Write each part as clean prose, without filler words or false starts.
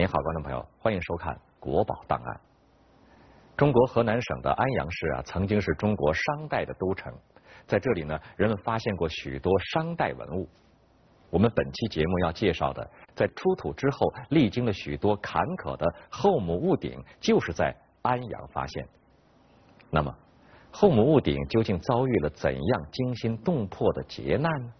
您好，观众朋友，欢迎收看《国宝档案》。中国河南省的安阳市啊，曾经是中国商代的都城，在这里呢，人们发现过许多商代文物。我们本期节目要介绍的，在出土之后历经了许多坎坷的后母戊鼎，就是在安阳发现。那么，后母戊鼎究竟遭遇了怎样惊心动魄的劫难呢？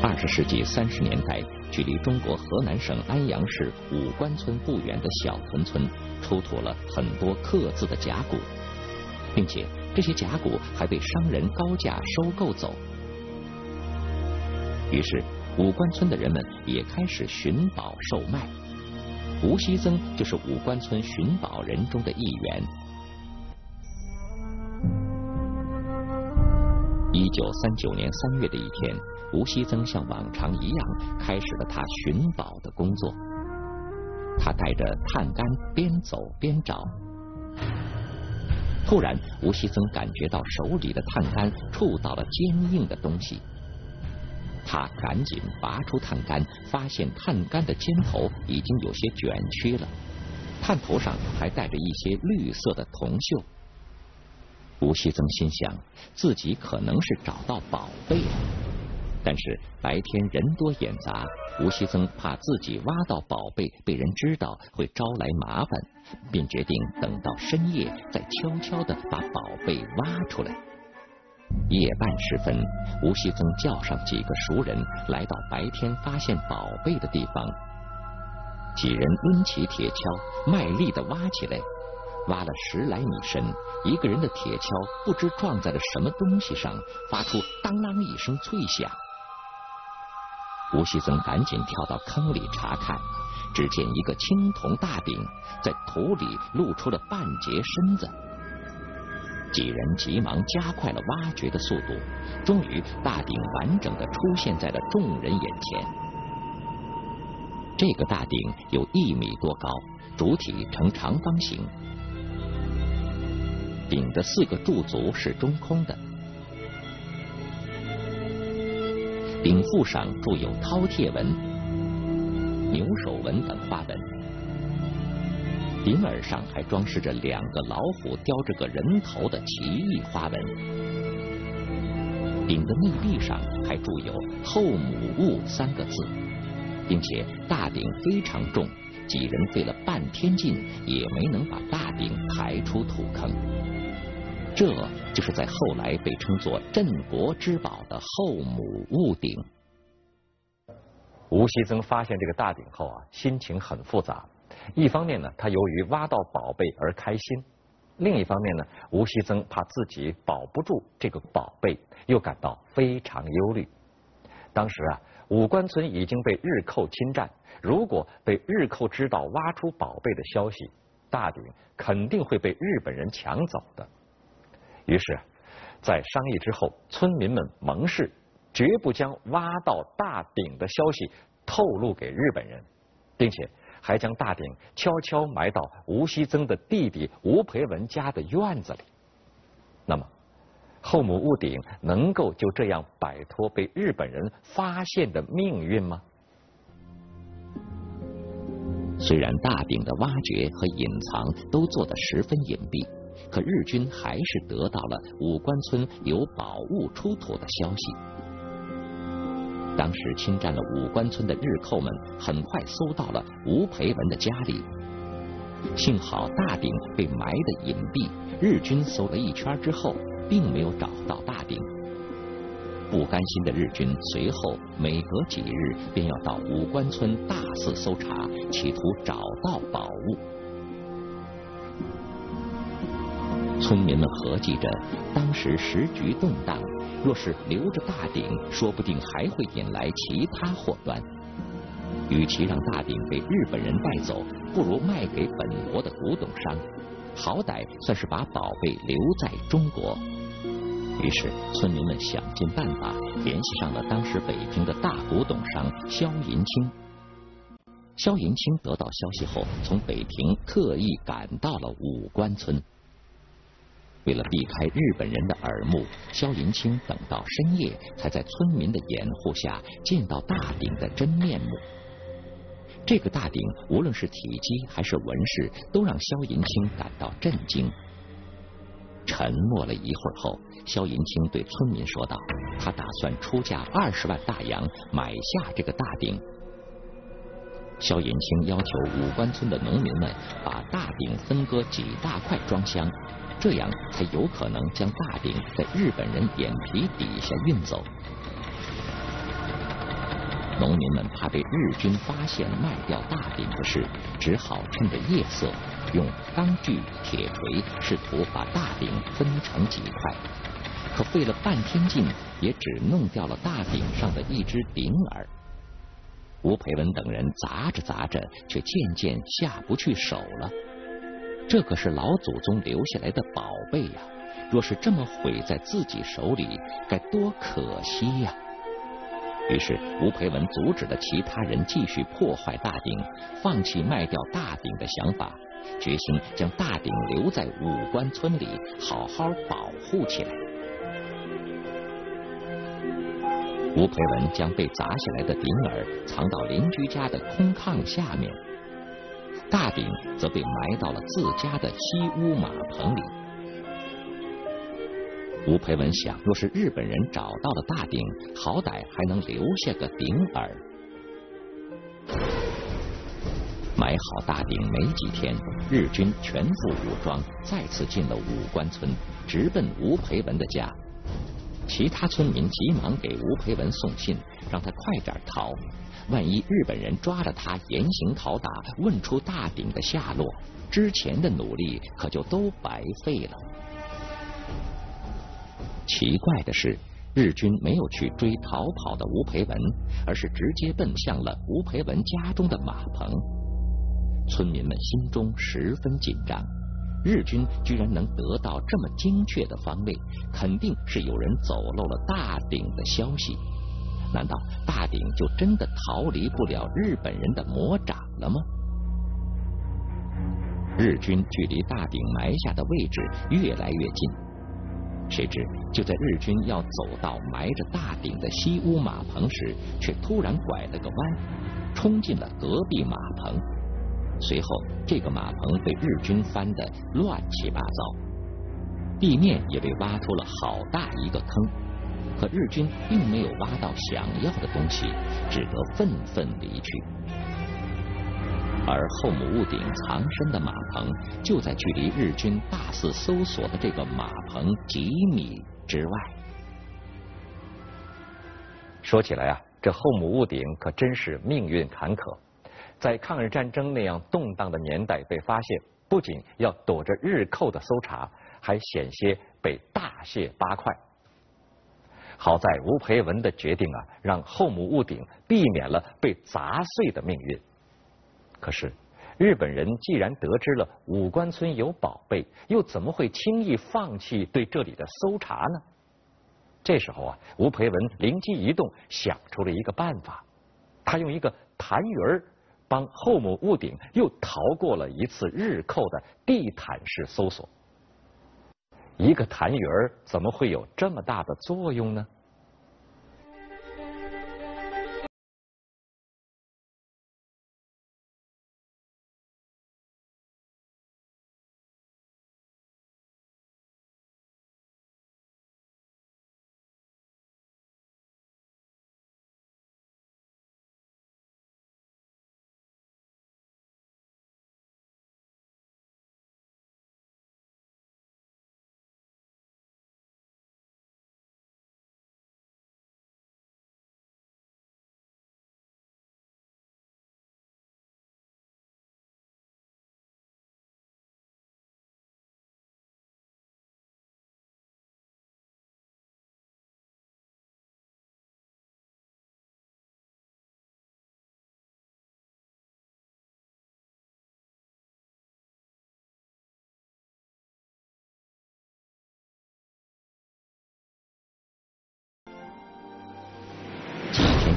20世纪30年代，距离中国河南省安阳市武关村不远的小屯村，出土了很多刻字的甲骨，并且这些甲骨还被商人高价收购走。于是，武关村的人们也开始寻宝售卖。吴锡增就是武关村寻宝人中的一员。1939年3月的一天。 吴锡增像往常一样开始了他寻宝的工作。他带着探杆边走边找，突然，吴锡增感觉到手里的探杆触到了坚硬的东西。他赶紧拔出探杆，发现探杆的尖头已经有些卷曲了，探头上还带着一些绿色的铜锈。吴锡增心想，自己可能是找到宝贝了。 但是白天人多眼杂，吴锡增怕自己挖到宝贝被人知道会招来麻烦，便决定等到深夜再悄悄地把宝贝挖出来。夜半时分，吴锡增叫上几个熟人，来到白天发现宝贝的地方。几人抡起铁锹，卖力地挖起来，挖了10来米深，一个人的铁锹不知撞在了什么东西上，发出当啷一声脆响。 吴锡增赶紧跳到坑里查看，只见一个青铜大鼎在土里露出了半截身子。几人急忙加快了挖掘的速度，终于大鼎完整的出现在了众人眼前。这个大鼎有1米多高，主体呈长方形，鼎的4个柱足是中空的。 鼎腹上铸有饕餮纹、牛首纹等花纹，鼎耳上还装饰着2个老虎叼着个人头的奇异花纹，鼎的内壁上还铸有“后母戊”3个字，并且大鼎非常重，几人费了半天劲也没能把大鼎抬出土坑。 这就是在后来被称作“镇国之宝”的后母戊鼎。吴锡增发现这个大鼎后啊，心情很复杂。一方面呢，他由于挖到宝贝而开心；另一方面呢，吴锡增怕自己保不住这个宝贝，又感到非常忧虑。当时啊，武关村已经被日寇侵占，如果被日寇知道挖出宝贝的消息，大鼎肯定会被日本人抢走的。 于是，在商议之后，村民们盟誓，绝不将挖到大鼎的消息透露给日本人，并且还将大鼎悄悄埋到吴锡增的弟弟吴培文家的院子里。那么，后母戊鼎能够就这样摆脱被日本人发现的命运吗？虽然大鼎的挖掘和隐藏都做得十分隐蔽。 可日军还是得到了武关村有宝物出土的消息。当时侵占了武关村的日寇们很快搜到了吴培文的家里，幸好大鼎被埋得隐蔽，日军搜了一圈之后，并没有找到大鼎。不甘心的日军随后每隔几日便要到武关村大肆搜查，企图找到宝物。 村民们合计着，当时时局动荡，若是留着大鼎，说不定还会引来其他祸端。与其让大鼎被日本人带走，不如卖给本国的古董商，好歹算是把宝贝留在中国。于是，村民们想尽办法联系上了当时北平的大古董商萧银清。萧银清得到消息后，从北平特意赶到了武关村。为了避开日本人的耳目，萧银清等到深夜才在村民的掩护下见到大鼎的真面目。这个大鼎无论是体积还是纹饰，都让萧银清感到震惊。沉默了一会儿后，萧银清对村民说道：“他打算出价20万大洋买下这个大鼎。”萧银清要求五关村的农民们把大鼎分割几大块装箱，这样才有可能将大鼎在日本人眼皮底下运走。农民们怕被日军发现卖掉大鼎的事，只好趁着夜色，用钢锯、铁锤试图把大鼎分成几块，可费了半天劲，也只弄掉了大鼎上的一只鼎耳。吴培文等人砸着砸着，却渐渐下不去手了。这可是老祖宗留下来的宝贝呀！若是这么毁在自己手里，该多可惜呀！于是，吴培文阻止了其他人继续破坏大鼎，放弃卖掉大鼎的想法，决心将大鼎留在五关村里，好好保护起来。吴培文将被砸下来的鼎耳藏到邻居家的空炕下面，大鼎则被埋到了自家的西屋马棚里。吴培文想，若是日本人找到了大鼎，好歹还能留下个鼎耳。买好大鼎没几天，日军全副武装再次进了五关村，直奔吴培文的家。其他村民急忙给吴培文送信，让他快点逃，万一日本人抓了他严刑拷打，问出大鼎的下落，之前的努力可就都白费了。奇怪的是，日军没有去追逃跑的吴培文，而是直接奔向了吴培文家中的马棚。村民们心中十分紧张，日军居然能得到这么精确的方位，肯定是有人走漏了大鼎的消息。难道大鼎就真的逃离不了日本人的魔掌了吗？日军距离大鼎埋下的位置越来越近，谁知就在日军要走到埋着大鼎的西屋马棚时，却突然拐了个弯，冲进了隔壁马棚。随后，这个马棚被日军翻得乱七八糟，地面也被挖出了好大一个坑。可日军并没有挖到想要的东西，只得愤愤离去。而后母屋顶藏身的马棚，就在距离日军大肆搜索的这个马棚几米之外。说起来啊，这后母屋顶可真是命运坎坷。在抗日战争那样动荡的年代被发现，不仅要躲着日寇的搜查，还险些被大卸八块。好在吴培文的决定啊，让后母屋顶避免了被砸碎的命运。可是日本人既然得知了五关村有宝贝，又怎么会轻易放弃对这里的搜查呢？这时候啊，吴培文灵机一动，想出了一个办法，他用一个弹盂儿帮后母屋顶又逃过了一次日寇的地毯式搜索。一个痰盂怎么会有这么大的作用呢？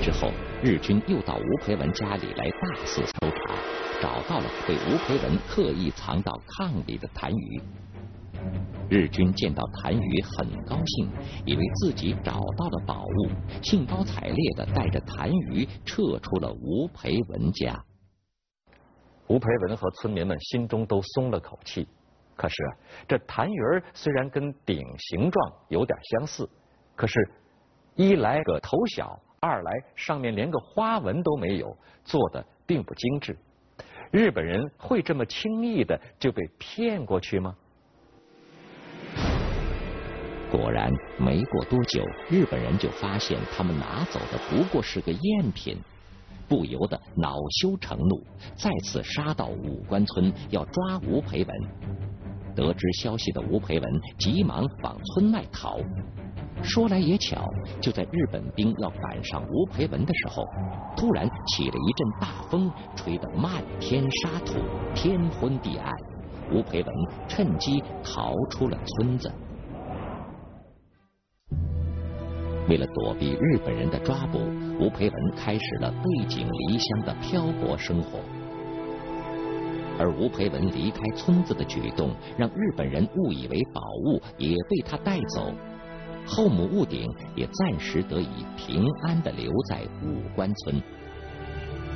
之后，日军又到吴培文家里来大肆搜查，找到了被吴培文刻意藏到炕里的痰盂。日军见到谭羽很高兴，以为自己找到了宝物，兴高采烈地带着谭羽撤出了吴培文家。吴培文和村民们心中都松了口气。可是啊，这谭羽儿虽然跟鼎形状有点相似，可是一来个头小，二来上面连个花纹都没有，做的并不精致。日本人会这么轻易的就被骗过去吗？果然，没过多久，日本人就发现他们拿走的不过是个赝品，不由得恼羞成怒，再次杀到武官村要抓吴培文。得知消息的吴培文急忙往村外逃。说来也巧，就在日本兵要赶上吴培文的时候，突然起了一阵大风，吹得漫天沙土，天昏地暗。吴培文趁机逃出了村子。为了躲避日本人的抓捕，吴培文开始了背井离乡的漂泊生活。而吴培文离开村子的举动，让日本人误以为宝物也被他带走，后母戊鼎也暂时得以平安地留在武官村。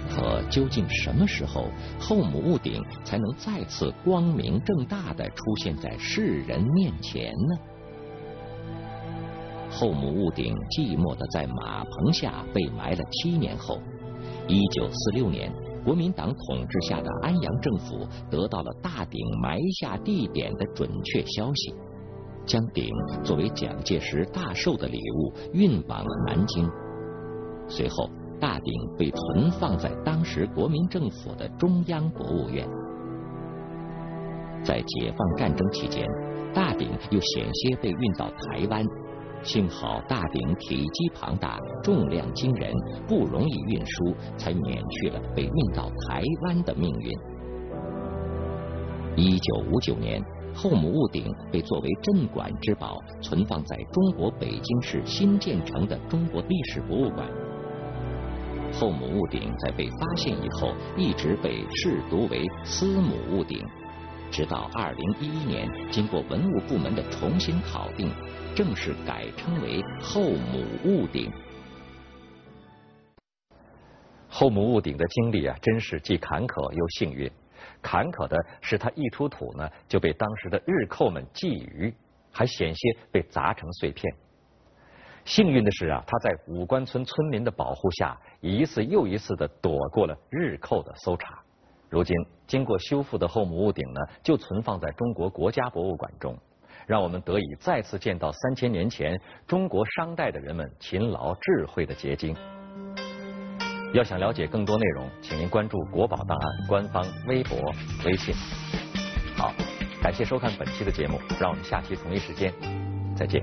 可究竟什么时候，后母戊鼎才能再次光明正大地出现在世人面前呢？后母戊鼎寂寞地在马棚下被埋了7年后，1946年。国民党统治下的安阳政府得到了大鼎埋下地点的准确消息，将鼎作为蒋介石大寿的礼物运往南京。随后，大鼎被存放在当时国民政府的中央博物院。在解放战争期间，大鼎又险些被运到台湾。幸好大鼎体积庞大，重量惊人，不容易运输，才免去了被运到台湾的命运。1959年，后母戊鼎被作为镇馆之宝存放在中国北京市新建成的中国历史博物馆。后母戊鼎在被发现以后，一直被视读为司母戊鼎，直到2011年，经过文物部门的重新考定，正式改称为后母戊鼎。后母戊鼎的经历啊，真是既坎坷又幸运。坎坷的是，他一出土呢，就被当时的日寇们觊觎，还险些被砸成碎片。幸运的是啊，他在武官村村民的保护下，一次又一次的躲过了日寇的搜查。如今，经过修复的后母戊鼎呢，就存放在中国国家博物馆中。让我们得以再次见到3000年前中国商代的人们勤劳智慧的结晶。要想了解更多内容，请您关注国宝档案官方微博、微信。好，感谢收看本期的节目，让我们下期同一时间再见。